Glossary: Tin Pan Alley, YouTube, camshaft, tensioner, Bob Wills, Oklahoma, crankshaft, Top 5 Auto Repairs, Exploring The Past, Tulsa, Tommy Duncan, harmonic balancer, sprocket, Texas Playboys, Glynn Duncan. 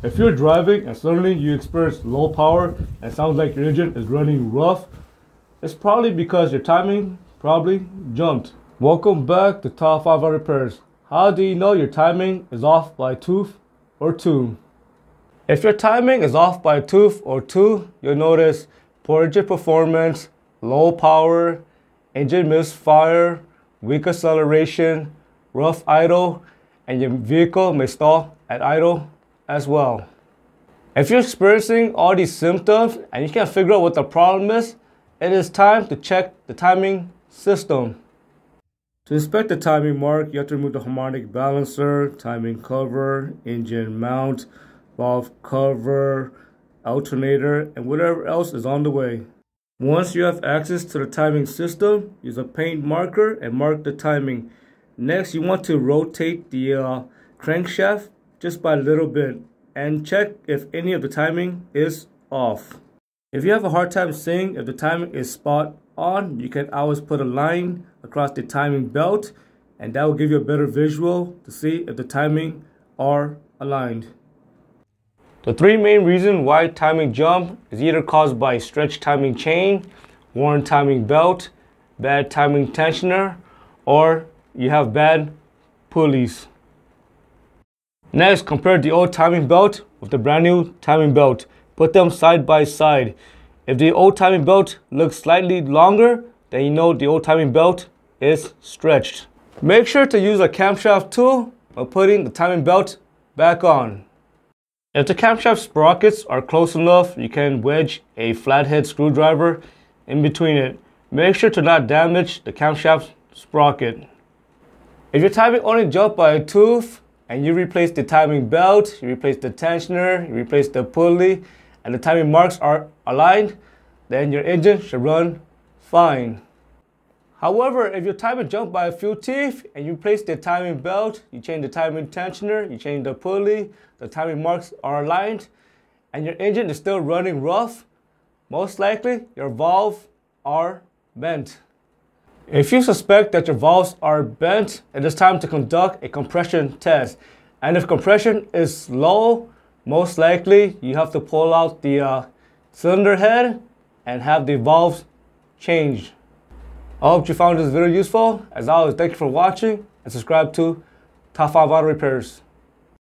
If you're driving and suddenly you experience low power and sounds like your engine is running rough, it's probably because your timing probably jumped. Welcome back to Top 5 Auto Repairs. How do you know your timing is off by a tooth or two? If your timing is off by a tooth or two, you'll notice poor engine performance, low power, engine misfire, weak acceleration, rough idle, and your vehicle may stall at idle as well. If you're experiencing all these symptoms and you can't figure out what the problem is, it is time to check the timing system. To inspect the timing mark, you have to remove the harmonic balancer, timing cover, engine mount, valve cover, alternator, and whatever else is on the way. Once you have access to the timing system, use a paint marker and mark the timing. Next, you want to rotate the crankshaft just by a little bit and check if any of the timing is off. If you have a hard time seeing if the timing is spot on, you can always put a line across the timing belt and that will give you a better visual to see if the timing are aligned. The three main reasons why timing jump is either caused by stretched timing chain, worn timing belt, bad timing tensioner, or you have bad pulleys. Next, compare the old timing belt with the brand new timing belt. Put them side by side. If the old timing belt looks slightly longer, then you know the old timing belt is stretched. Make sure to use a camshaft tool when putting the timing belt back on. If the camshaft sprockets are close enough, you can wedge a flathead screwdriver in between it. Make sure to not damage the camshaft sprocket. If your timing only jumped by a tooth, and you replace the timing belt, you replace the tensioner, you replace the pulley, and the timing marks are aligned, then your engine should run fine. However, if your timing jumped by a few teeth and you replace the timing belt, you change the timing tensioner, you change the pulley, the timing marks are aligned, and your engine is still running rough, most likely your valves are bent. If you suspect that your valves are bent, it is time to conduct a compression test. And if compression is low, most likely you have to pull out the cylinder head and have the valves changed. I hope you found this video useful. As always, thank you for watching and subscribe to Top 5 Auto Repairs.